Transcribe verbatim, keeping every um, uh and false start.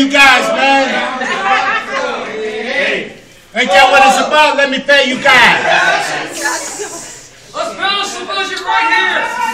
you guys, man. Hey, ain't that what it's about? Let me pay you guys. Let's balance the budget right here.